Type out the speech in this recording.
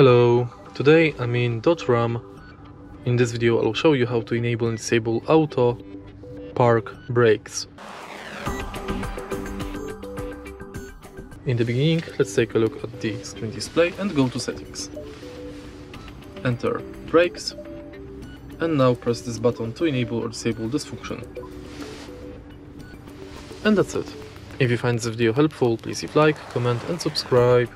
Hello, today I'm in Dodge RAM. In this video I'll show you how to enable and disable auto park brakes. In the beginning, let's take a look at the screen display and go to settings. Enter brakes and now press this button to enable or disable this function. And that's it. If you find this video helpful, please leave a like, comment and subscribe.